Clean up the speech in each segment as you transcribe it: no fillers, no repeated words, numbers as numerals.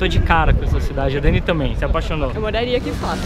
tô de cara com essa cidade, a Dani também, se apaixonou. Eu moraria aqui fácil.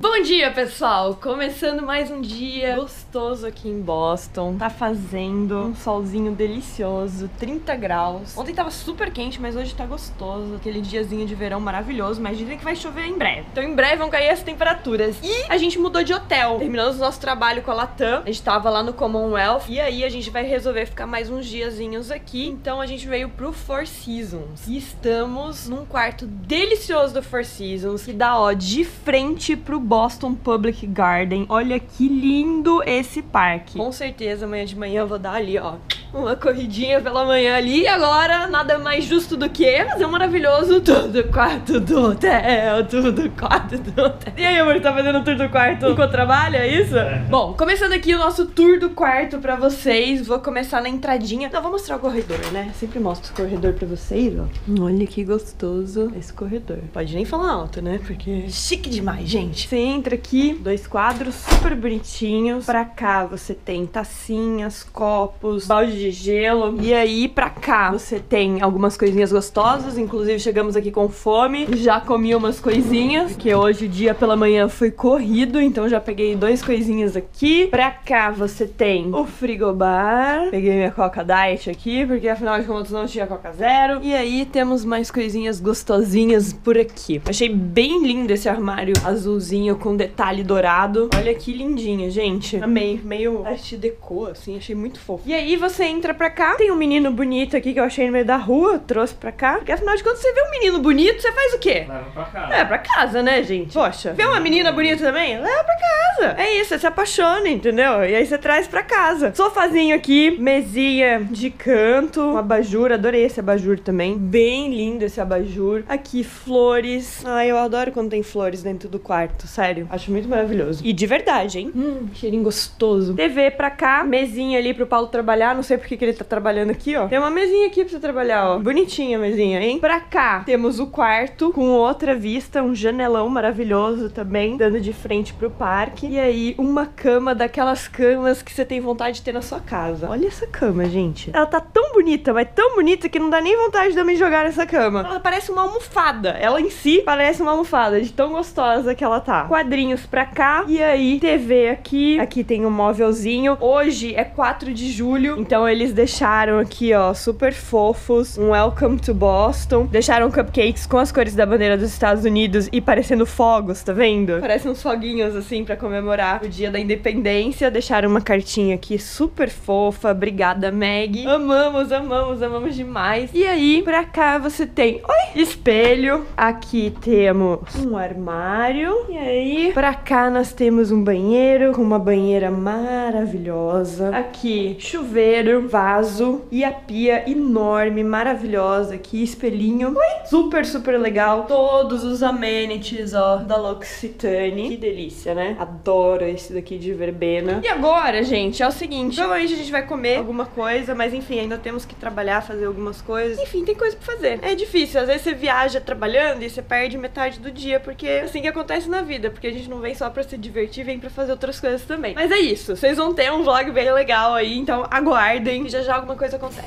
Bom dia, pessoal! Começando mais um dia gostoso aqui em Boston. Tá fazendo um solzinho delicioso, 30 graus. Ontem tava super quente, mas hoje tá gostoso. Aquele diazinho de verão maravilhoso, mas dizem que vai chover em breve. Então em breve vão cair as temperaturas. E a gente mudou de hotel. Terminamos o nosso trabalho com a Latam. A gente tava lá no Commonwealth. E aí a gente vai resolver ficar mais uns diazinhos aqui. Então a gente veio pro Four Seasons. E estamos num quarto delicioso do Four Seasons, que dá, ó, de frente pro Boston Public Garden. Olha que lindo esse parque. Com certeza amanhã de manhã eu vou dar ali, ó, uma corridinha pela manhã ali. E agora nada mais justo do que fazer um maravilhoso tour do quarto do hotel. Tour do quarto do hotel. E aí, amor, tá fazendo um tour do quarto enquanto trabalha, é isso? É. Bom, começando aqui o nosso tour do quarto pra vocês. Vou começar na entradinha. Não, vou mostrar o corredor, né? Sempre mostro o corredor pra vocês, ó. Olha que gostoso esse corredor. Pode nem falar alto, né? Porque é chique demais, gente. Você entra aqui, dois quadros super bonitinhos. Pra cá você tem tacinhas, copos, balde de gelo. E aí pra cá você tem algumas coisinhas gostosas. Inclusive chegamos aqui com fome, já comi umas coisinhas, porque hoje o dia pela manhã foi corrido, então já peguei duas coisinhas aqui. Pra cá você tem o frigobar. Peguei minha Coca Diet aqui, porque afinal de contas não tinha Coca Zero. E aí temos mais coisinhas gostosinhas por aqui. Achei bem lindo esse armário azulzinho com detalhe dourado. Olha que lindinho, gente. Amei, meio arte deco, assim, achei muito fofo. E aí você entra pra cá, tem um menino bonito aqui que eu achei no meio da rua, trouxe pra cá. Porque afinal de contas, você vê um menino bonito, você faz o quê? Leva pra casa. É, pra casa, né, gente? Poxa, vê uma menina bonita também? Leva pra casa. É isso, você se apaixona, entendeu? E aí você traz pra casa. Sofazinho aqui, mesinha de canto, um abajur, adorei esse abajur também. Bem lindo esse abajur. Aqui, flores. Ai, eu adoro quando tem flores dentro do quarto, sério. Acho muito maravilhoso. E de verdade, hein? Cheirinho gostoso. TV pra cá, mesinha ali pro Paulo trabalhar, não sei porque que ele tá trabalhando aqui, ó. Tem uma mesinha aqui pra você trabalhar, ó. Bonitinha a mesinha, hein? Pra cá, temos o quarto com outra vista, um janelão maravilhoso também, dando de frente pro parque. E aí, uma cama daquelas camas que você tem vontade de ter na sua casa. Olha essa cama, gente. Ela tá tão bonita, mas tão bonita que não dá nem vontade de eu me jogar nessa cama. Ela parece uma almofada. Ela em si parece uma almofada, de tão gostosa que ela tá. Quadrinhos pra cá. E aí, TV aqui. Aqui tem um móvelzinho. Hoje é 4 de julho, então eles deixaram aqui, ó, super fofos, um Welcome to Boston. Deixaram cupcakes com as cores da bandeira dos Estados Unidos e parecendo fogos, tá vendo? Parecem uns foguinhos, assim, pra comemorar o dia da independência. Deixaram uma cartinha aqui super fofa. Obrigada, Maggie. Amamos, amamos, amamos demais. E aí, pra cá você tem... Oi! Espelho. Aqui temos um armário. E aí, pra cá nós temos um banheiro, com uma banheira maravilhosa. Aqui, chuveiro, vaso e a pia enorme, maravilhosa aqui, espelhinho. Oi? Super, super legal. Todos os amenities, ó, da L'Occitane. Que delícia, né? Adoro esse daqui de verbena. E agora, gente, é o seguinte. Provavelmente a gente vai comer alguma coisa, mas enfim, ainda temos que trabalhar, fazer algumas coisas. Enfim, tem coisa pra fazer. É difícil, às vezes você viaja trabalhando e você perde metade do dia, porque é assim que acontece na vida, porque a gente não vem só pra se divertir, vem pra fazer outras coisas também. Mas é isso, vocês vão ter um vlog bem legal aí, então aguardem. E já já alguma coisa acontece.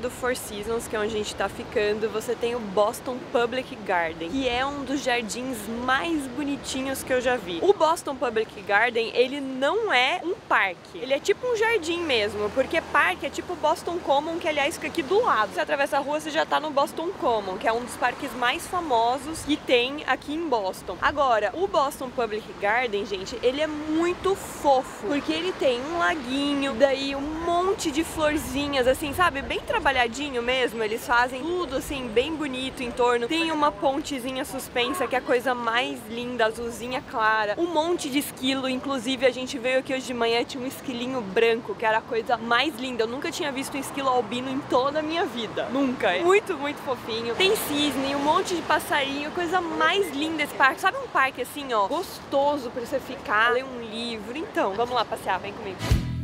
Do Four Seasons, que é onde a gente tá ficando, você tem o Boston Public Garden, que é um dos jardins mais bonitinhos que eu já vi. O Boston Public Garden, ele não é um parque, ele é tipo um jardim mesmo, porque parque é tipo Boston Common, que aliás fica aqui do lado. Você atravessa a rua, você já tá no Boston Common, que é um dos parques mais famosos que tem aqui em Boston. Agora, o Boston Public Garden, gente, ele é muito fofo, porque ele tem um laguinho, daí um monte de florzinhas, assim, sabe? Bem trabalhadinho. cercadinho mesmo, eles fazem tudo assim bem bonito em torno. Tem uma pontezinha suspensa que é a coisa mais linda, azulzinha clara. Um monte de esquilo, inclusive a gente veio aqui hoje de manhã e tinha um esquilinho branco, que era a coisa mais linda. Eu nunca tinha visto um esquilo albino em toda a minha vida. Nunca. Muito, muito fofinho. Tem cisne, um monte de passarinho, coisa mais linda esse parque. Sabe um parque assim, ó, gostoso pra você ficar, ler um livro? Então, vamos lá passear, vem comigo.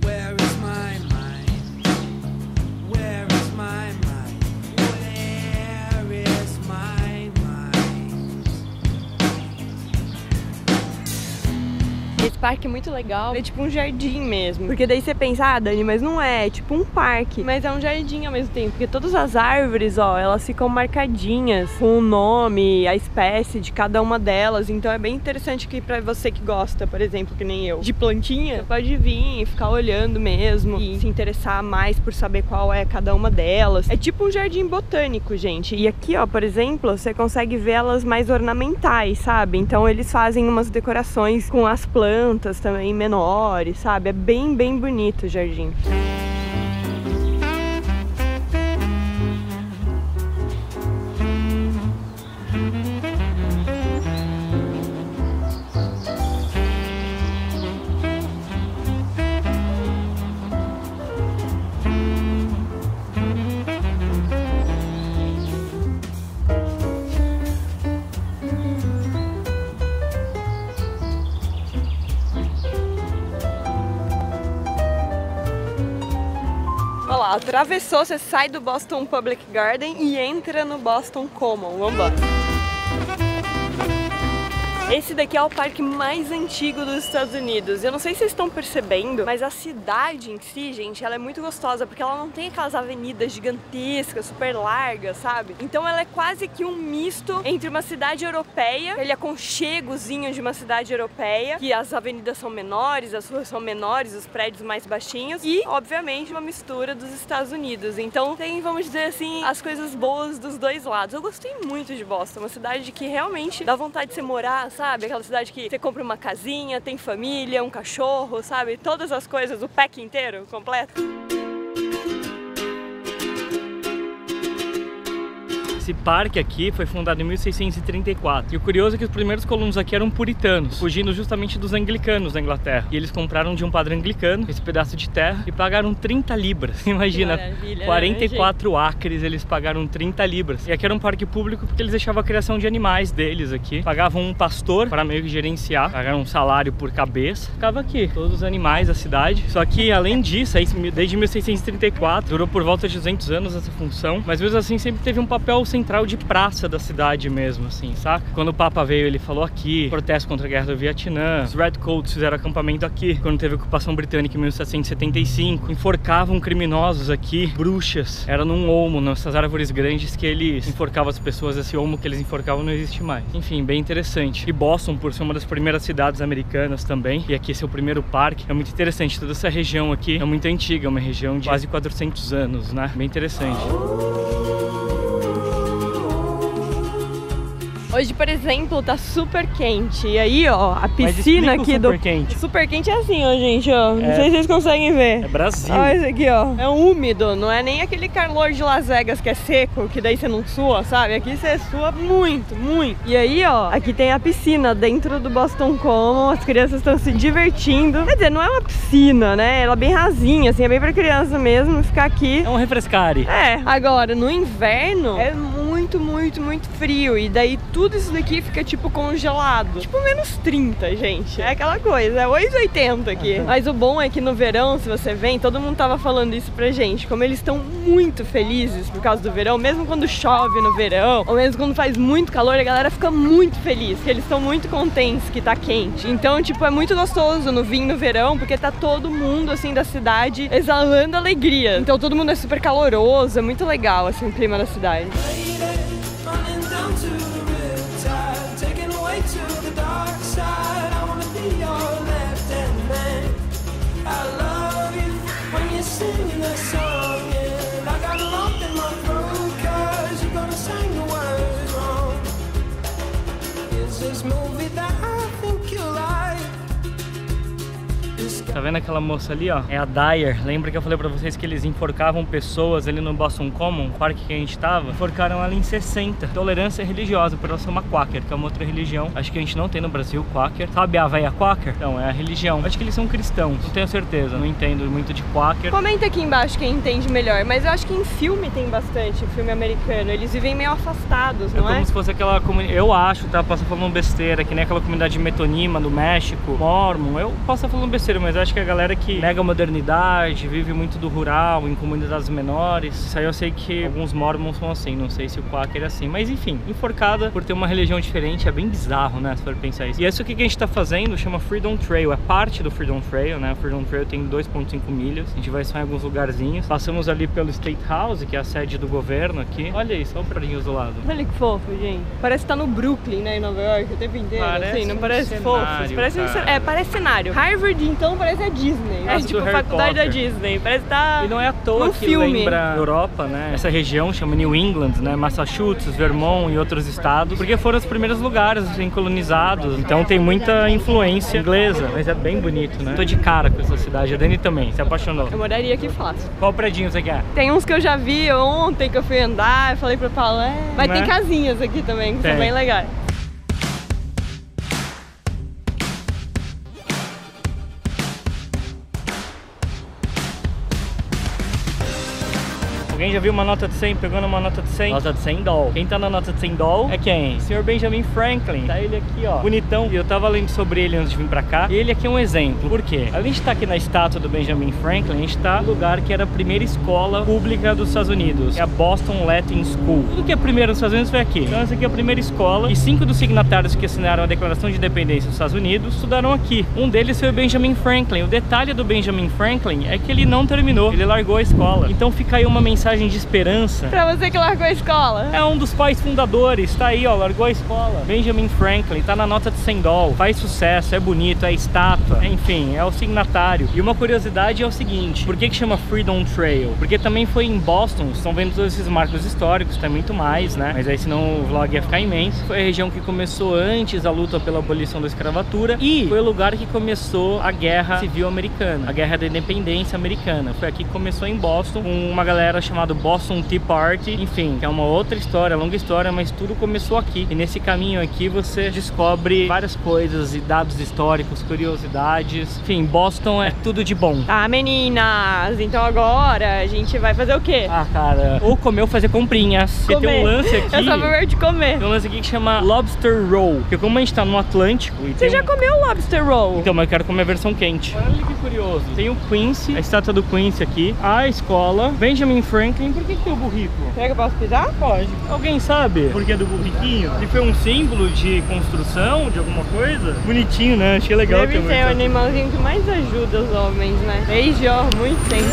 Where is my mind? Where is my mind? Esse parque é muito legal, é tipo um jardim mesmo. Porque daí você pensa, ah Dani, mas não é, é tipo um parque. Mas é um jardim ao mesmo tempo, porque todas as árvores, ó, elas ficam marcadinhas com o nome, a espécie de cada uma delas. Então é bem interessante que pra você que gosta, por exemplo, que nem eu, de plantinha, você pode vir e ficar olhando mesmo e se interessar mais por saber qual é cada uma delas. É tipo um jardim botânico, gente. E aqui, ó, por exemplo, você consegue ver elas mais ornamentais, sabe? Então eles fazem umas decorações com as plantas também menores, sabe? É bem, bem bonito o jardim. Olha lá, atravessou, você sai do Boston Public Garden e entra no Boston Common. Vamos embora. Esse daqui é o parque mais antigo dos Estados Unidos. Eu não sei se vocês estão percebendo, mas a cidade em si, gente, ela é muito gostosa, porque ela não tem aquelas avenidas gigantescas, super largas, sabe? Então ela é quase que um misto entre uma cidade europeia, aquele aconchegozinho de uma cidade europeia, que as avenidas são menores, as ruas são menores, os prédios mais baixinhos, e, obviamente, uma mistura dos Estados Unidos. Então tem, vamos dizer assim, as coisas boas dos dois lados. Eu gostei muito de Boston, uma cidade que realmente dá vontade de você morar, sabe? Aquela cidade que você compra uma casinha, tem família, um cachorro, sabe? Todas as coisas, o pack inteiro, completo. Esse parque aqui foi fundado em 1634. E o curioso é que os primeiros colonos aqui eram puritanos, fugindo justamente dos anglicanos da Inglaterra. E eles compraram de um padre anglicano esse pedaço de terra e pagaram 30 libras. Imagina, 44 acres, eles pagaram 30 libras. E aqui era um parque público porque eles deixavam a criação de animais deles aqui. Pagavam um pastor para meio que gerenciar, pagaram um salário por cabeça. Ficava aqui todos os animais da cidade. Só que, além disso, desde 1634, durou por volta de 200 anos essa função. Mas mesmo assim, sempre teve um papel central de praça da cidade mesmo, assim, saca? Quando o Papa veio, ele falou aqui, protesto contra a guerra do Vietnã, os Red Coats fizeram acampamento aqui, quando teve a ocupação britânica em 1775, enforcavam criminosos aqui, bruxas, era num olmo, nessas árvores grandes que eles enforcavam as pessoas, esse olmo que eles enforcavam não existe mais. Enfim, bem interessante. E Boston, por ser uma das primeiras cidades americanas também, e aqui esse é o primeiro parque, é muito interessante, toda essa região aqui é muito antiga, é uma região de quase 400 anos, né? Bem interessante. Hoje, por exemplo, tá super quente. E aí, ó, a piscina aqui do... Super quente é assim, ó, gente, ó. Não sei se vocês conseguem ver. É Brasil. Ó, esse aqui, ó. É úmido, não é nem aquele calor de Las Vegas que é seco, que daí você não sua, sabe? Aqui você sua muito, muito. E aí, ó, aqui tem a piscina dentro do Boston Common. As crianças estão se divertindo. Quer dizer, não é uma piscina, né? Ela é bem rasinha, assim, é bem pra criança mesmo ficar aqui. É um refrescare. É. Agora, no inverno, é muito, muito, muito frio. E daí tudo isso daqui fica tipo congelado. Tipo menos 30, gente. É aquela coisa, é 8,80 aqui. Mas o bom é que no verão, se você vem, todo mundo tava falando isso pra gente, como eles estão muito felizes por causa do verão, mesmo quando chove no verão, ou mesmo quando faz muito calor, a galera fica muito feliz, que eles estão muito contentes que tá quente. Então, tipo, é muito gostoso no vir no verão, porque tá todo mundo, assim, da cidade exalando alegria. Então todo mundo é super caloroso, é muito legal, assim, o clima da cidade. Tá vendo aquela moça ali, ó? É a Dyer. Lembra que eu falei pra vocês que eles enforcavam pessoas ali no Boston Common, o parque que a gente tava? Enforcaram ela em 60. Tolerância religiosa, por ela ser uma Quaker, que é uma outra religião. Acho que a gente não tem no Brasil Quaker. Sabe a véia Quaker? Então, é a religião. Acho que eles são cristãos, não tenho certeza. Não entendo muito de Quaker. Comenta aqui embaixo quem entende melhor, mas eu acho que em filme tem bastante, filme americano. Eles vivem meio afastados, não é? É como se fosse aquela comunidade. Eu acho, tá? Posso estar falando besteira, que nem aquela comunidade metonima do México, Mormon. Eu posso estar falando besteira, mas acho que a galera que nega a modernidade, vive muito do rural, em comunidades menores. Isso aí eu sei que alguns Mormons são assim, não sei se o Quaker é assim, mas enfim, enforcada por ter uma religião diferente é bem bizarro, né? Se for pensar isso. E isso aqui que a gente tá fazendo chama Freedom Trail, é parte do Freedom Trail, né? O Freedom Trail tem 2,5 milhas, a gente vai só em alguns lugarzinhos. Passamos ali pelo State House, que é a sede do governo aqui. Olha isso, olha o prédio do lado. Olha que fofo, gente. Parece que tá no Brooklyn, né? Em Nova York, o tempo inteiro. Parece assim, não parece fofo? Parece um cenário. É, parece cenário. Harvard, então, parece a Disney. É tipo a faculdade da Disney. Parece que tá. E não é à toa que lembra a Europa, né? Essa região chama New England, né? Massachusetts, Vermont e outros estados, porque foram os primeiros lugares assim, colonizados. Então tem muita influência inglesa, mas é bem bonito, né? Tô de cara com essa cidade. A Dani também se apaixonou. Eu moraria aqui fácil. Qual predinho você quer? Tem uns que eu já vi ontem que eu fui andar, eu falei pra Paulo, mas tem casinhas aqui também, que são bem legais. Alguém já viu uma nota de 100 pegando uma nota de 100? Nota de 100 doll. Quem tá na nota de 100 doll é quem? O senhor Benjamin Franklin. Tá ele aqui, ó. Bonitão. E eu tava lendo sobre ele antes de vir pra cá. E ele aqui é um exemplo. Por quê? Além de estar aqui na estátua do Benjamin Franklin, a gente tá no lugar que era a primeira escola pública dos Estados Unidos. É a Boston Latin School. Tudo que é primeiro nos Estados Unidos foi aqui. Então essa aqui é a primeira escola. E 5 dos signatários que assinaram a Declaração de Independência dos Estados Unidos estudaram aqui. Um deles foi o Benjamin Franklin. O detalhe do Benjamin Franklin é que ele não terminou. Ele largou a escola. Então fica aí uma mensagem de esperança. Pra você que largou a escola. É um dos pais fundadores, tá aí, ó, largou a escola. Benjamin Franklin, tá na nota de 100 doll, faz sucesso, é bonito, é estátua, enfim, é o signatário. E uma curiosidade é o seguinte, por que que chama Freedom Trail? Porque também foi em Boston, estão vendo todos esses marcos históricos, tem muito mais, né? Mas aí senão o vlog ia ficar imenso. Foi a região que começou antes a luta pela abolição da escravatura e foi o lugar que começou a guerra civil americana, a guerra da independência americana. Foi aqui que começou em Boston, com uma galera chamado Boston Tea Party, enfim, que é uma outra história, longa história, mas tudo começou aqui. E nesse caminho aqui você descobre várias coisas e dados históricos, curiosidades, enfim, Boston é tudo de bom. Ah, meninas, então agora a gente vai fazer o quê? Ah, cara, ou comer ou fazer comprinhas. Porque tem um lance aqui. Eu só vou ver de comer. Tem um lance aqui que chama Lobster Roll, porque como a gente tá no Atlântico... Você já comeu Lobster Roll? Então, mas eu quero comer a versão quente. Olha que curioso. Tem o Quincy, a estátua do Quincy aqui, a escola, Benjamin Franklin. Por que que tem o burrico? Será que eu posso pisar? Pode. Alguém sabe por que é do burriquinho? Se foi um símbolo de construção, de alguma coisa? Bonitinho, né? Achei legal. Deve ser o animalzinho que mais ajuda os homens, né? Desde há muito tempo.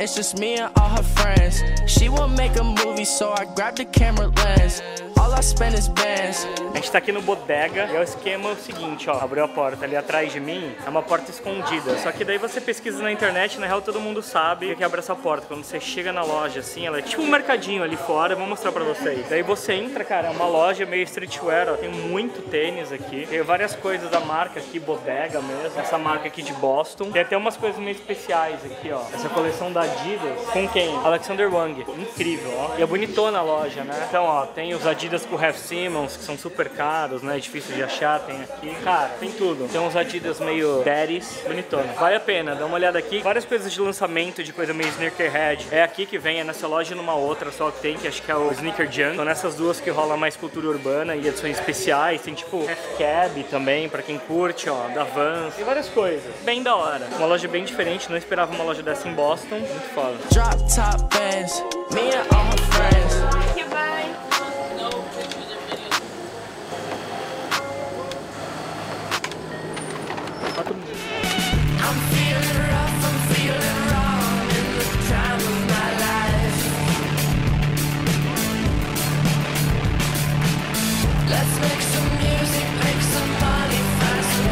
It's just me and all her friends. She won't make a movie, so I grabbed the camera lens. All I spend is bands. A gente tá aqui no Bodega e o esquema é o seguinte, ó. Abriu a porta ali atrás de mim, é uma porta escondida. Só que daí você pesquisa na internet, na real todo mundo sabe que abre essa porta. Quando você chega na loja, assim, ela é tipo um mercadinho ali fora. Vou mostrar pra vocês. Daí você entra, cara, é uma loja meio streetwear, ó. Tem muito tênis aqui. Tem várias coisas da marca aqui, Bodega mesmo. Essa marca aqui de Boston. Tem até umas coisas meio especiais aqui, ó. Essa coleção da Adidas. Com quem? Alexander Wang. Incrível, ó. E é bonitona a loja, né? Então, ó, tem os Adidas com o Half Simmons, que são super caros, né? Difícil de achar, tem aqui. Cara, tem tudo. Tem uns Adidas meio daddies, bonitona. Vale a pena, dá uma olhada aqui. Várias coisas de lançamento, de coisa meio sneakerhead. É aqui que vem, é nessa loja e numa outra só que tem, que acho que é o Sneaker Junk. Então nessas duas que rola mais cultura urbana e edições especiais. Tem tipo Half Cab também, pra quem curte, ó, da Vans. Tem várias coisas. Bem da hora. Uma loja bem diferente, não esperava uma loja dessa em Boston. Muito foda. Drop top bands, me and all my friends. Let's make some music, make some money fast.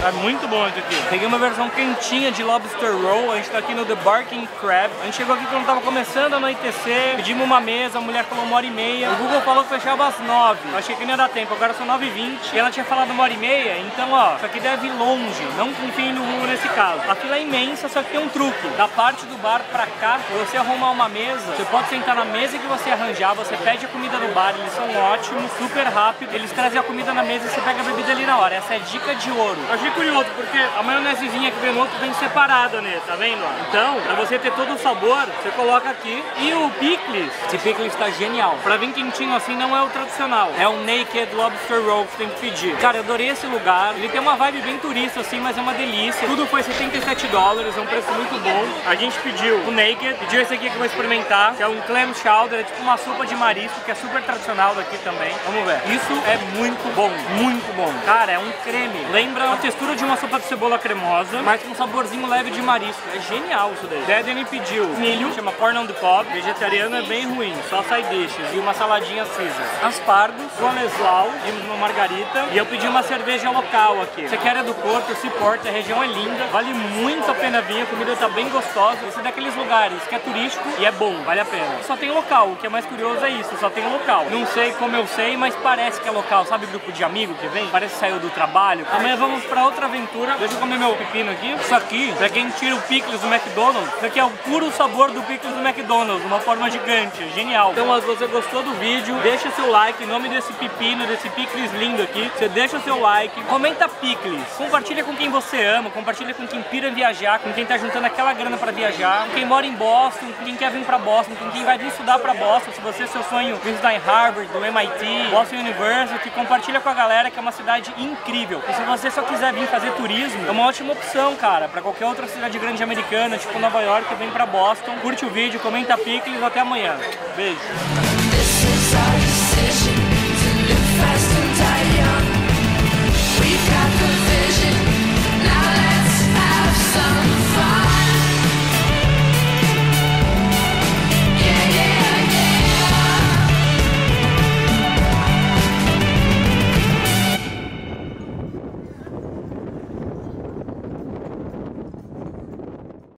Tá muito bom isso aqui. Peguei uma versão quentinha de Lobster Roll. A gente tá aqui no The Barking Crab. A gente chegou aqui quando tava começando a anoitecer. Pedimos uma mesa, a mulher falou 1h30. O Google falou que fechava às 9h. Eu achei que não ia dar tempo, agora são 9h20. E ela tinha falado 1h30, então ó, isso aqui deve ir longe. Não confiem no Google nesse caso. A fila é imensa, só que tem um truque. Da parte do bar pra cá, você arrumar uma mesa, você pode sentar na mesa que você arranjar, você pede a comida no bar, eles são ótimos, super rápido. Eles trazem a comida na mesa e você pega a bebida ali na hora. Essa é a dica de ouro. Eu achei curioso, porque a maionesezinha que vem no outro vem separada nele, tá vendo? Então, pra você ter todo o sabor, você coloca aqui. E o picles, esse picles tá genial. Pra vir quentinho assim não é o tradicional, é um naked lobster roll que você tem que pedir. Cara, eu adorei esse lugar, ele tem uma vibe bem turista assim, mas é uma delícia. Tudo foi $77, é um preço muito bom. A gente pediu o naked, pediu esse aqui que eu vou experimentar, que é um clam chowder, é tipo uma sopa de marisco, que é super tradicional daqui também. Vamos ver. Isso é muito bom, muito bom. Cara, é um creme, lembra a textura de uma sopa de cebola cremosa, mas com um saborzinho leve de marisco. É genial isso daí. Deden me pediu milho, chama corn on the cob, vegetariano é bem ruim, só side dishes, e uma saladinha Caesar. Aspargos, coleslaw, vimos uma margarita, e eu pedi uma cerveja local aqui. Você quer é do Porto, se porta, a região é linda, vale muito a pena vir, a comida tá bem gostosa. Esse é daqueles lugares que é turístico e é bom, vale a pena. Só tem local, o que é mais curioso é isso, só tem local. Não sei como eu sei, mas parece que é local, sabe grupo de amigo que vem? Parece que saiu do trabalho. Amanhã vamos pra outra aventura. Deixa eu comer meu pepino aqui. Isso aqui, pra quem tira o picles do McDonald's, isso aqui é o puro sabor do picles do McDonald's, uma forma gigante, genial. Então, se você gostou do vídeo, deixa seu like, em nome desse pepino, desse picles lindo aqui, você deixa o seu like, comenta picles, compartilha com quem você ama, compartilha com quem pira viajar, com quem tá juntando aquela grana pra viajar, com quem mora em Boston, com quem quer vir pra Boston, com quem vai vir estudar pra Boston, se você, seu sonho, vir estudar em Harvard, do MIT, Boston University, compartilha com a galera que é uma cidade incrível. E se você só quiser vir fazer turismo, é uma ótima opção, cara, pra qualquer outra cidade grande americana, tipo Nova York, vem pra Boston. Curte o vídeo, comenta picles, até amanhã. Beijo!